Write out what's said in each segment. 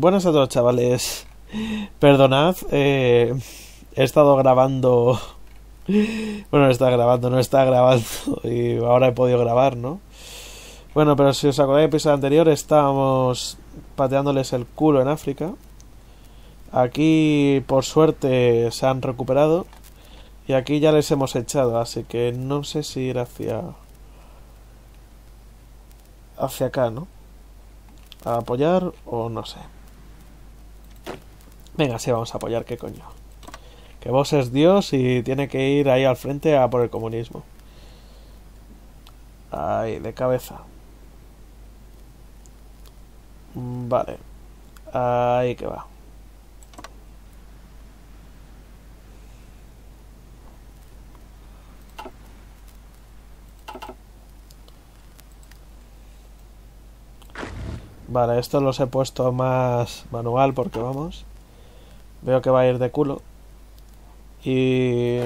Buenas a todos, chavales. Perdonad, he estado grabando. Bueno, no está grabando. Y ahora he podido grabar, ¿no? Bueno, pero si os acordáis del episodio anterior, estábamos pateándoles el culo en África. Aquí, por suerte, se han recuperado. Y aquí ya les hemos echado, así que no sé si ir hacia acá, ¿no? A apoyar o no sé. Venga, sí, vamos a apoyar, qué coño. Que vos es Dios y tiene que ir ahí al frente a por el comunismo. Ahí, de cabeza. Vale. Ahí que va. Vale, estos los he puesto más manual porque vamos. Veo que va a ir de culo. Y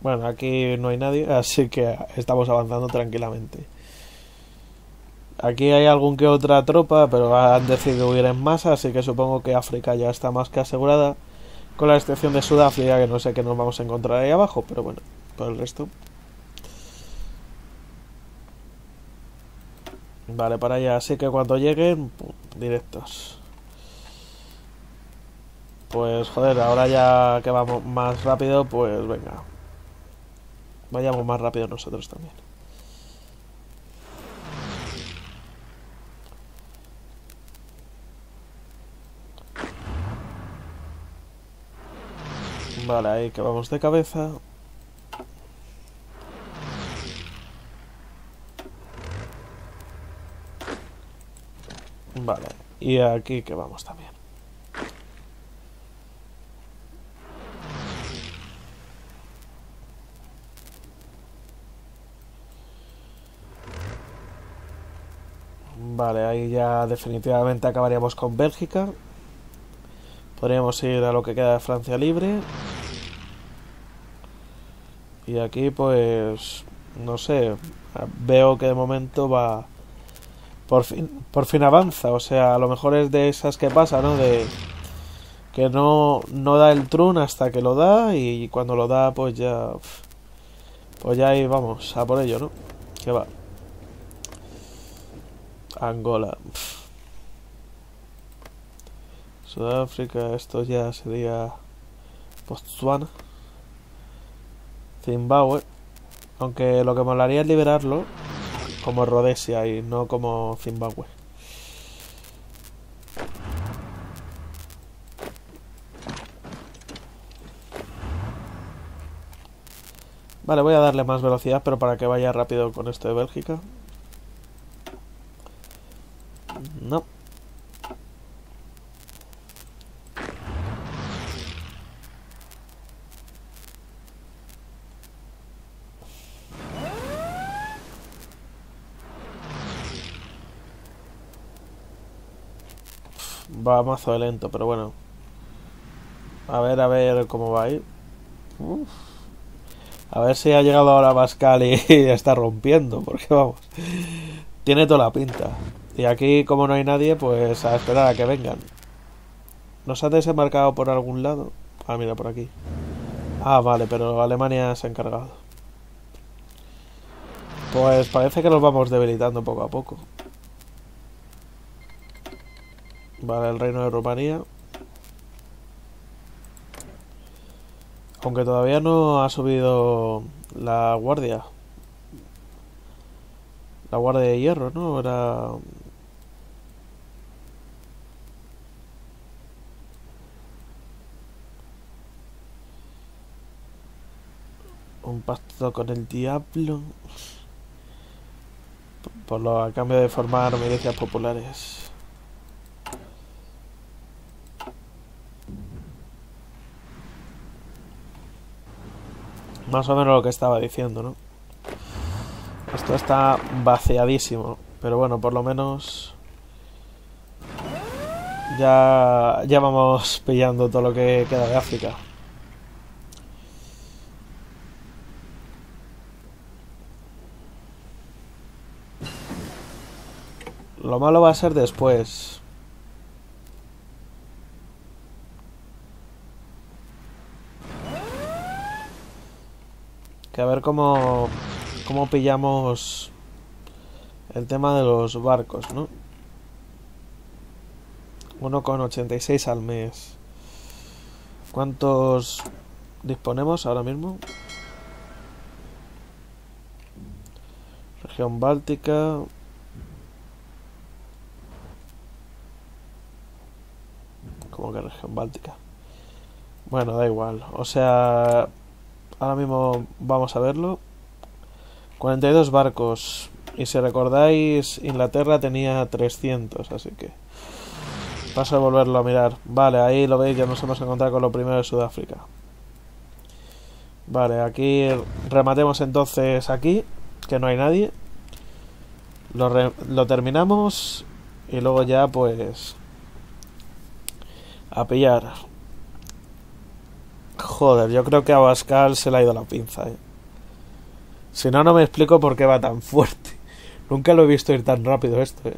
bueno, aquí no hay nadie, así que estamos avanzando tranquilamente. Aquí hay algún que otra tropa, pero han decidido huir en masa, así que supongo que África ya está más que asegurada. Con la excepción de Sudáfrica, que no sé qué nos vamos a encontrar ahí abajo, pero bueno, por el resto. Vale, para allá, así que cuando lleguen, pum, directos. Pues joder, ahora ya que vamos más rápido, pues venga. Vayamos más rápido nosotros también. Vale, ahí que vamos de cabeza. Vale, y aquí que vamos también. Vale, ahí ya definitivamente acabaríamos con Bélgica. Podríamos ir a lo que queda de Francia Libre. Y aquí pues, no sé, veo que de momento va... Por fin avanza, o sea, a lo mejor es de esas que pasa, ¿no? De que no da el trun hasta que lo da y cuando lo da, pues ya ahí vamos, a por ello, ¿no? Que va. Angola. Sudáfrica, esto ya sería Botsuana. Zimbabue, aunque lo que molaría es liberarlo. Como Rodesia y no como Zimbabue. Vale, voy a darle más velocidad, pero para que vaya rápido con esto de Bélgica. No. Va mazo de lento, pero bueno. A ver cómo va a ir. Uf. A ver si ha llegado ahora Abascal y está rompiendo, porque vamos. Tiene toda la pinta. Y aquí, como no hay nadie, pues a esperar a que vengan. ¿Nos ha desembarcado por algún lado? Ah, mira, por aquí. Ah, vale, pero Alemania se ha encargado. Pues parece que nos vamos debilitando poco a poco. Vale, el reino de Rumanía. Aunque todavía no ha subido la guardia. La guardia de hierro, ¿no? Era... un pacto con el diablo. A cambio de formar milicias populares. Más o menos lo que estaba diciendo, ¿no? Esto está vaciadísimo. Pero bueno, por lo menos... Ya vamos pillando todo lo que queda de África. Lo malo va a ser después. Que a ver cómo pillamos el tema de los barcos, ¿no? 1,86 al mes. ¿Cuántos disponemos ahora mismo? Región Báltica. ¿Cómo que Región Báltica? Bueno, da igual. O sea, ahora mismo vamos a verlo. 42 barcos. Y si recordáis, Inglaterra tenía 300, así que paso a volverlo a mirar. Vale, ahí lo veis, ya nos hemos encontrado con lo primero de Sudáfrica. Vale, aquí rematemos entonces aquí, que no hay nadie. Lo terminamos y luego ya pues a pillar. Joder, yo creo que a Abascal se le ha ido la pinza, ¿eh? Si no, no me explico por qué va tan fuerte. Nunca lo he visto ir tan rápido esto, ¿eh?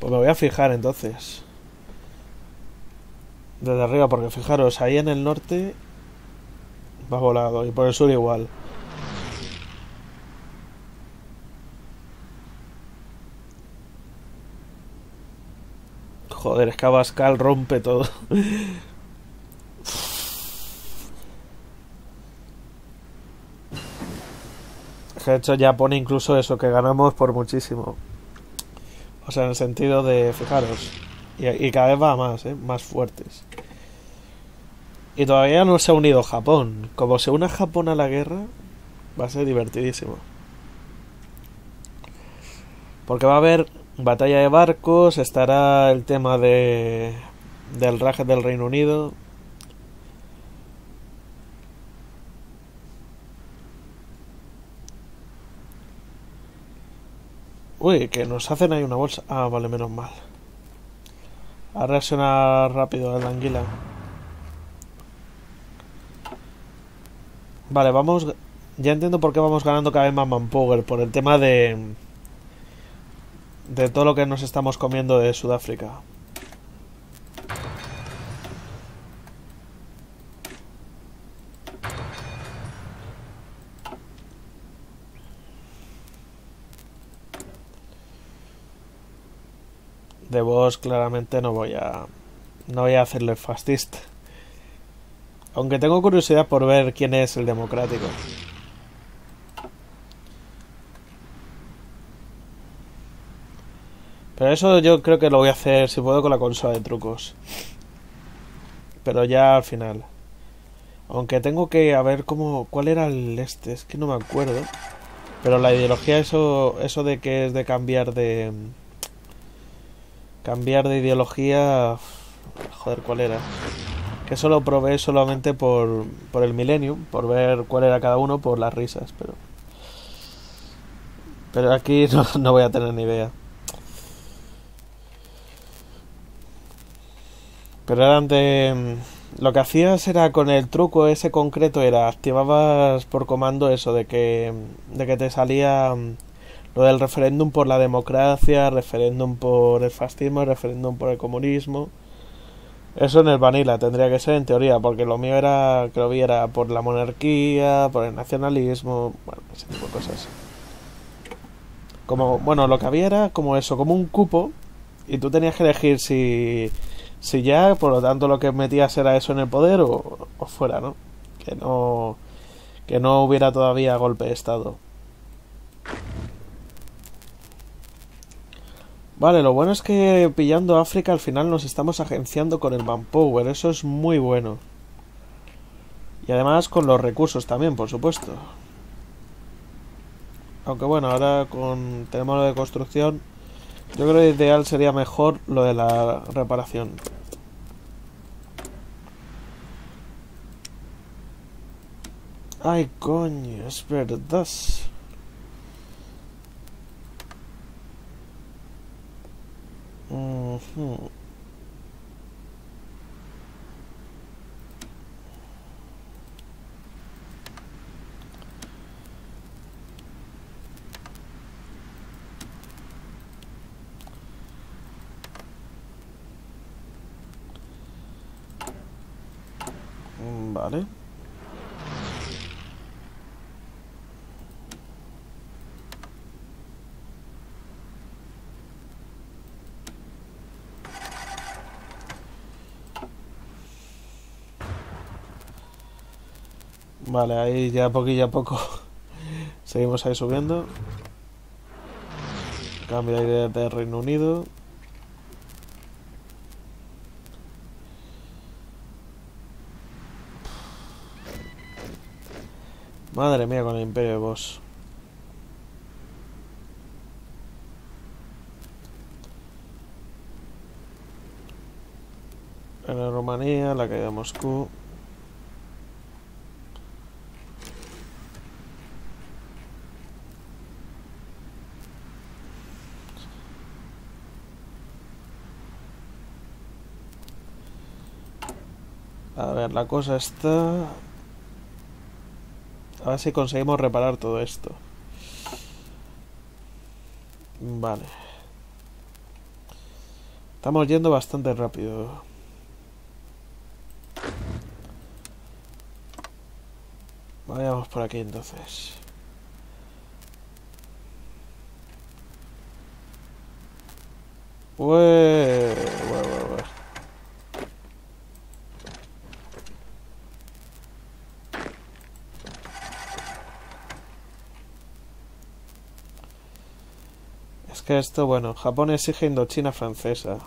Pues me voy a fijar entonces desde arriba, porque fijaros, ahí en el norte va volado y por el sur igual. Joder, es que Abascal rompe todo. De hecho ya pone incluso eso, que ganamos por muchísimo. O sea, en el sentido de, fijaros, y cada vez va más, ¿eh? Más fuertes. Y todavía no se ha unido Japón. Como se una Japón a la guerra, va a ser divertidísimo. Porque va a haber batalla de barcos, estará el tema del Raje del Reino Unido. Uy, que nos hacen ahí una bolsa. Ah, vale, menos mal. A reaccionar rápido el anguila. Vale, vamos. Ya entiendo por qué vamos ganando cada vez más manpower. Por el tema de todo lo que nos estamos comiendo de Sudáfrica. De vos claramente no voy a hacerle fascista. Aunque tengo curiosidad por ver quién es el democrático. Pero eso yo creo que lo voy a hacer, si puedo, con la consola de trucos. Pero ya al final. Aunque tengo que a ver cuál era el este, es que no me acuerdo. Pero la ideología, eso de que es de cambiar de ideología. Joder, ¿cuál era? Que eso lo probé solamente por el Millennium, por ver cuál era cada uno, por las risas, pero aquí no voy a tener ni idea. Pero eran de... Lo que hacías era con el truco ese concreto, era activabas por comando eso de que te salía lo del referéndum por la democracia, referéndum por el fascismo, referéndum por el comunismo. Eso en el Vanilla tendría que ser, en teoría, porque lo mío era, que lo vi, era por la monarquía, por el nacionalismo, bueno, ese tipo de cosas. Como, bueno, lo que había era como eso, como un cupo, y tú tenías que elegir si ya, por lo tanto, lo que metías era eso en el poder o fuera, ¿no? Que no hubiera todavía golpe de estado. Vale, lo bueno es que pillando África al final nos estamos agenciando con el manpower, eso es muy bueno. Y además con los recursos también, por supuesto. Aunque bueno, ahora tenemos lo de construcción. Yo creo que ideal sería mejor lo de la reparación. Ay, coño, es verdad. Vale. Vale, ahí ya poquillo a poco seguimos ahí subiendo. Cambio de idea de Reino Unido. Madre mía con el Imperio de Boss. En Rumanía, la caída de Moscú. A ver, la cosa está... A ver si conseguimos reparar todo esto. Vale. Estamos yendo bastante rápido. Vayamos por aquí entonces. Esto, bueno, Japón exige Indochina francesa.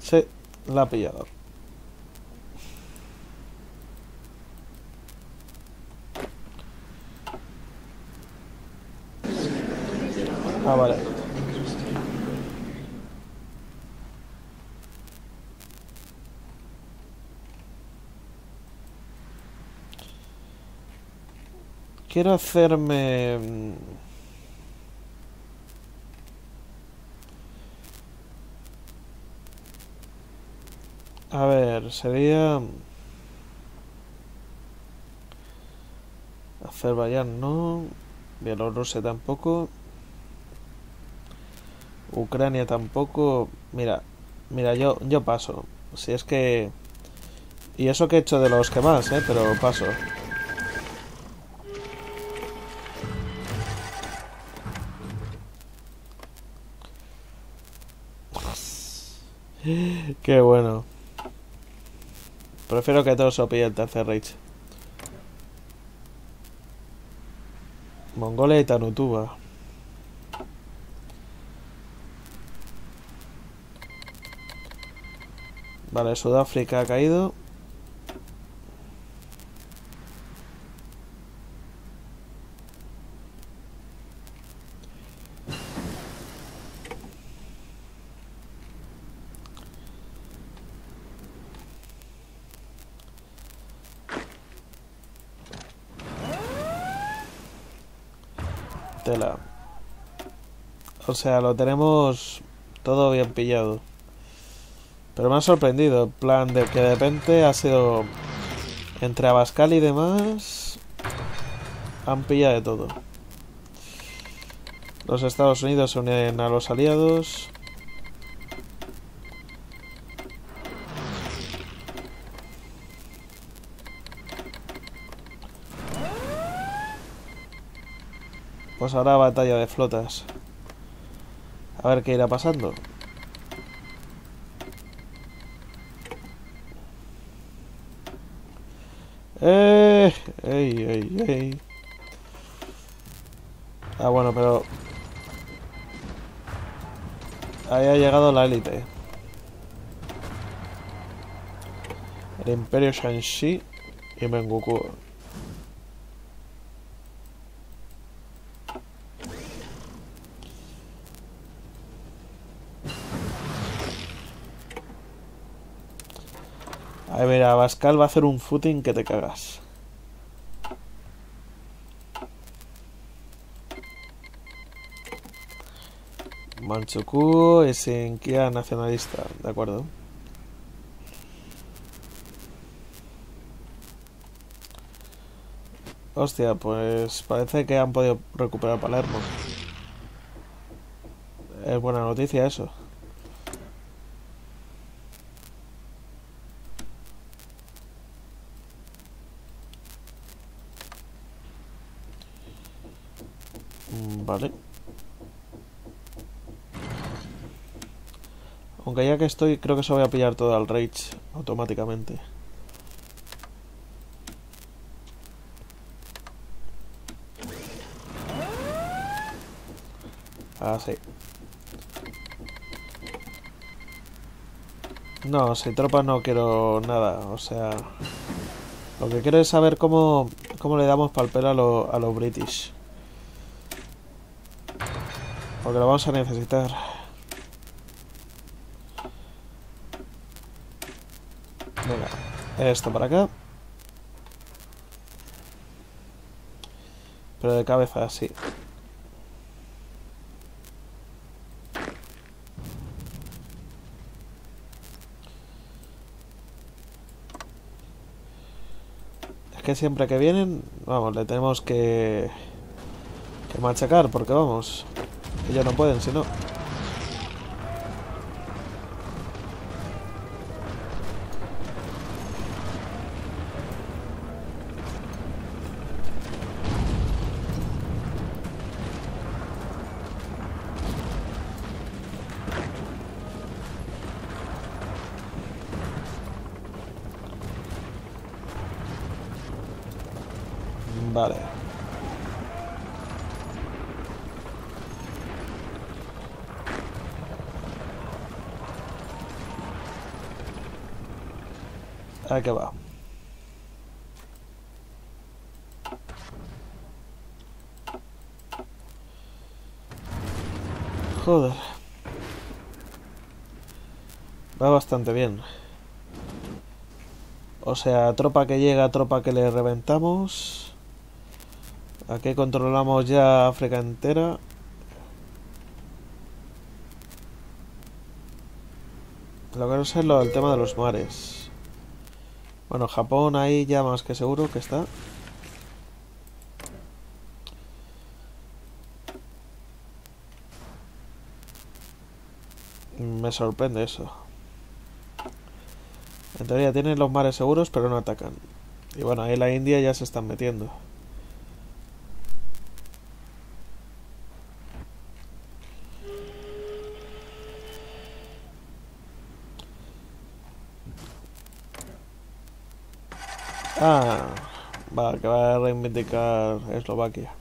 Sí, la ha pillado. Ah, vale. Quiero hacerme... A ver, sería... Azerbaiyán no, Bielorrusia tampoco, Ucrania tampoco. Mira, yo paso. Si es que... Y eso que he hecho de los que más, pero paso. Qué bueno. Prefiero que todo se pille el tercer Reich. Mongolia y Tanutuba. Vale, Sudáfrica ha caído. O sea, lo tenemos todo bien pillado. Pero me ha sorprendido el plan de que de repente ha sido... Entre Abascal y demás... Han pillado de todo. Los Estados Unidos se unen a los aliados. Pues ahora batalla de flotas. A ver qué irá pasando. ¡Ey! Ah, bueno, pero... Ahí ha llegado la élite. El Imperio Shanxi y Menguku. A ver, Abascal va a hacer un footing que te cagas. Manchukuo y Sinkiang nacionalista, de acuerdo. Hostia, pues parece que han podido recuperar Palermo. Es buena noticia eso. vale. Aunque ya que estoy, creo que se voy a pillar todo al Rage automáticamente. Ah, sí. No, sin tropas no quiero nada, o sea... Lo que quiero es saber cómo le damos pal pelo a los british. Porque lo vamos a necesitar. Venga, esto para acá. Pero de cabeza, así. Que siempre que vienen, vamos, le tenemos que machacar, porque vamos, ellos no pueden, si no. Vale. Aquí va. Joder. Va bastante bien. O sea, tropa que llega, tropa que le reventamos. Aquí controlamos ya África entera. Lo que no sé es el tema de los mares. Bueno, Japón ahí ya más que seguro que está. Me sorprende eso. En teoría tienen los mares seguros, pero no atacan. Y bueno, ahí la India ya se están metiendo. Ah, va, que va a reivindicar Eslovaquia.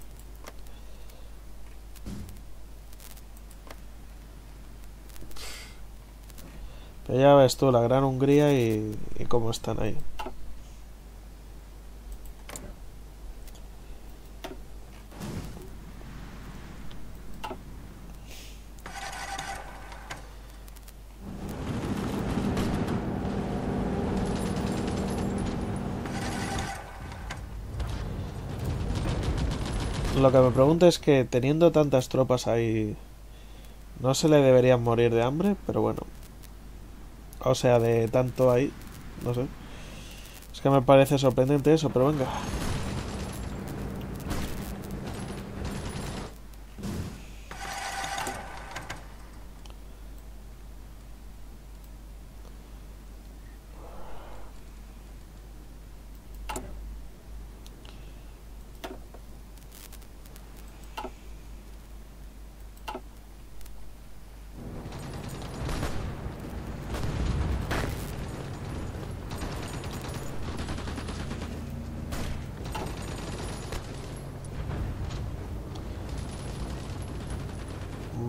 Pero ya ves tú, la Gran Hungría y cómo están ahí. Lo que me pregunto es que teniendo tantas tropas ahí, ¿no se le deberían morir de hambre? Pero bueno, o sea, de tanto ahí, no sé. Es que me parece sorprendente eso, pero venga.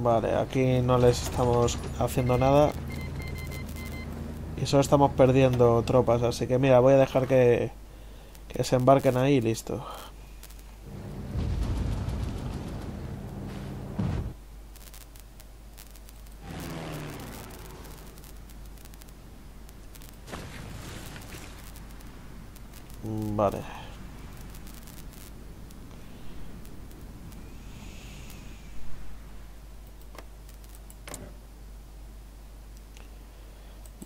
Vale, aquí no les estamos haciendo nada. Y solo estamos perdiendo tropas. Así que mira, voy a dejar que se embarquen ahí y listo. Vale.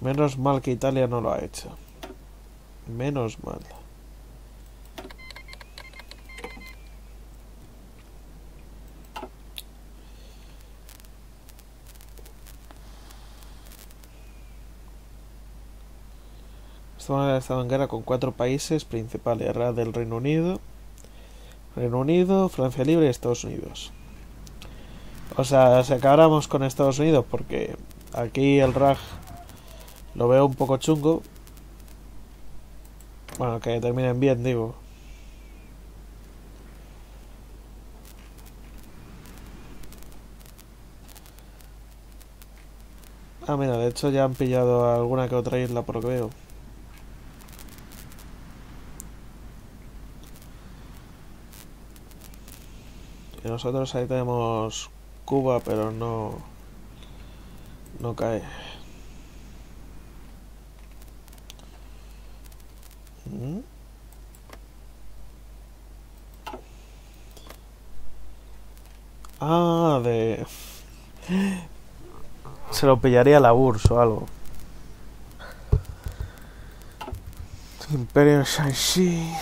Menos mal que Italia no lo ha hecho. Menos mal. Estamos en guerra con 4 países principales. Guerra del Reino Unido, Francia Libre y Estados Unidos. O sea, si acabáramos con Estados Unidos, porque aquí el Raj lo veo un poco chungo. Bueno, que terminen bien, digo. Ah, mira, de hecho ya han pillado a alguna que otra isla, por lo que veo. Y nosotros ahí tenemos Cuba, pero no cae. Ah, de... Se lo pillaría la URSS o algo. Imperio Shanxi.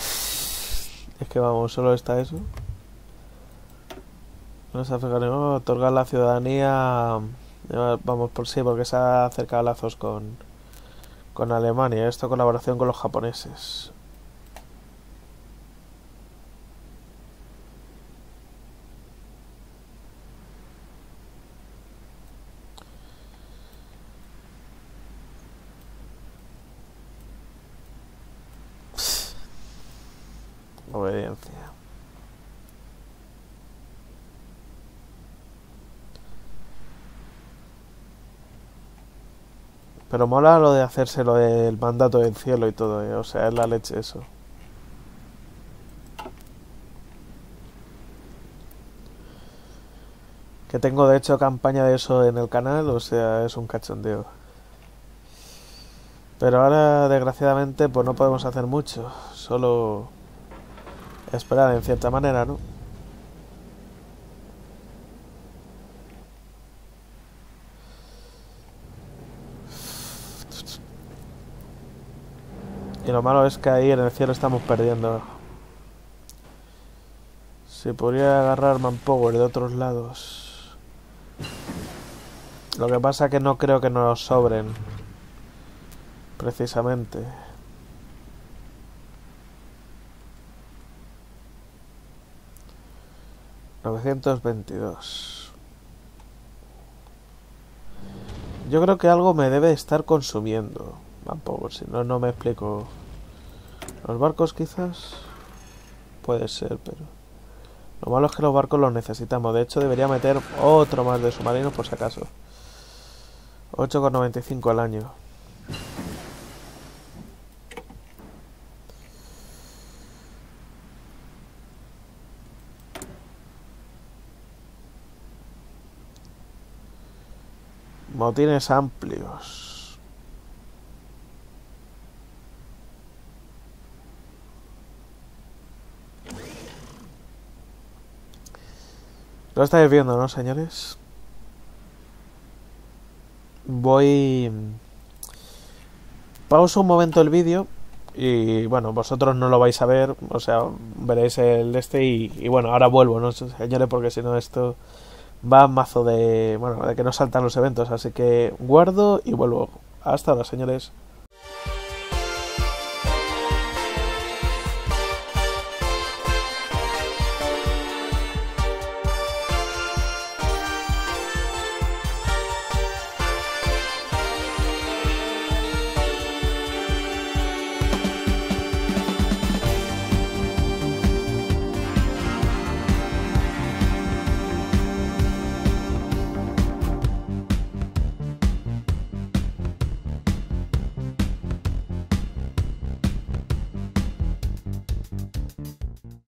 Es que vamos, solo está eso. Los africanos otorgar la ciudadanía. Vamos por sí, porque se ha acercado lazos con Alemania. Esto en colaboración con los japoneses. Obediencia. Pero mola lo de hacerse lo del mandato del cielo y todo, ¿eh? O sea, es la leche eso. Que tengo de hecho campaña de eso en el canal, o sea, es un cachondeo. Pero ahora, desgraciadamente, pues no podemos hacer mucho. Solo... esperar en cierta manera, ¿no? Y lo malo es que ahí en el cielo estamos perdiendo. Se podría agarrar manpower de otros lados. Lo que pasa es que no creo que nos sobren. Precisamente. ...922... Yo creo que algo me debe estar consumiendo... Tampoco, si no, no me explico... ¿Los barcos quizás? Puede ser, pero... Lo malo es que los barcos los necesitamos... De hecho debería meter otro más de submarinos por si acaso... 8,95 al año... Motines amplios. Lo estáis viendo, ¿no, señores? Voy... Pauso un momento el vídeo. Y bueno, vosotros no lo vais a ver. O sea, veréis el este y bueno, ahora vuelvo, ¿no, señores? Porque si no esto... Va mazo de... bueno, de que no saltan los eventos, así que guardo y vuelvo. Hasta ahora, señores.